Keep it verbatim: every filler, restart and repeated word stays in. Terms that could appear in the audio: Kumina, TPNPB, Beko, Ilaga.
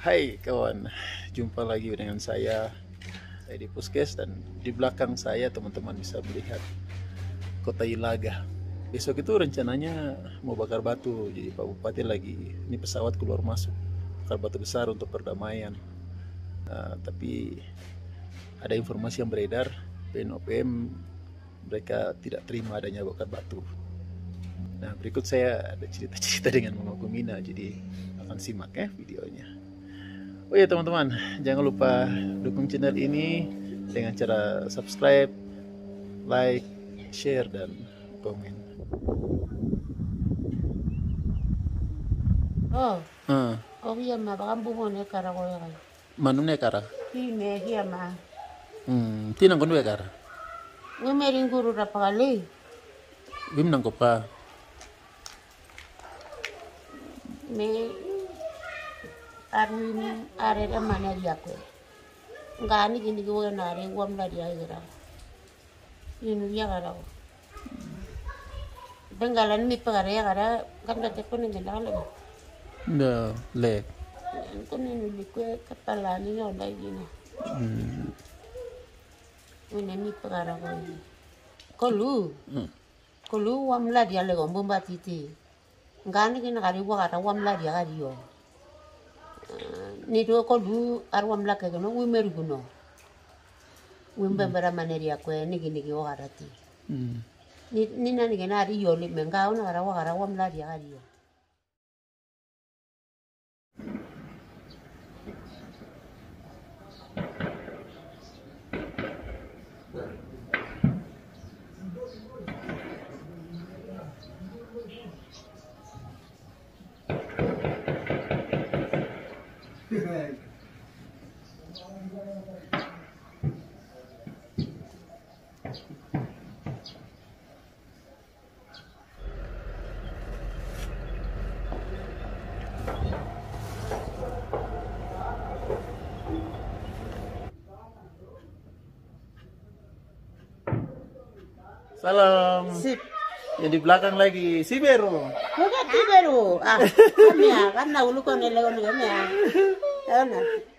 Hai kawan, jumpa lagi dengan saya. Saya di Puskes dan di belakang saya teman-teman bisa melihat kota Ilaga. Besok itu rencananya mau bakar batu, jadi Pak Bupati lagi ini pesawat keluar masuk bakar batu besar untuk perdamaian. Nah, tapi ada informasi yang beredar T P N P B mereka tidak terima adanya bakar batu. Nah, berikut saya ada cerita-cerita dengan Mama Kumina, jadi akan simak ya videonya. Oh ya teman-teman, jangan lupa dukung channel ini dengan cara subscribe, like, share, dan komen. Oh, hmm. Oh iya ma, bahkan buhonnya kara koya kan? Manumnya kara? Iya, iya ma. Hmm, tinang konduwe kara? Gue mering guru berapa kali? Gue menangkap kah? Me arwin arere mana dia kue ngani gini gue nari gue mla dia ira ini dia gara benggalan mi pagare ya gara kan kate kuning gila le no le kuning ni kue kepala ni no dai gini ini mi pagara koi kolu kolu wamla dia le gombomba titi ngani kina kari wa kara wa mla dia kari yo ni do ko du ar wa mla ke no wi meri guno wi mbembara maneri akwe ni gini ki wa kara ti ni ni nani kina ari yo le menga ona kara wa kara wa mla dia kari yo Salam. Sip. Yang di belakang lagi si Beru. Bukan si Beru. Ah, kami ya, karena ulu kau nelayan kami ya. Tahu nak?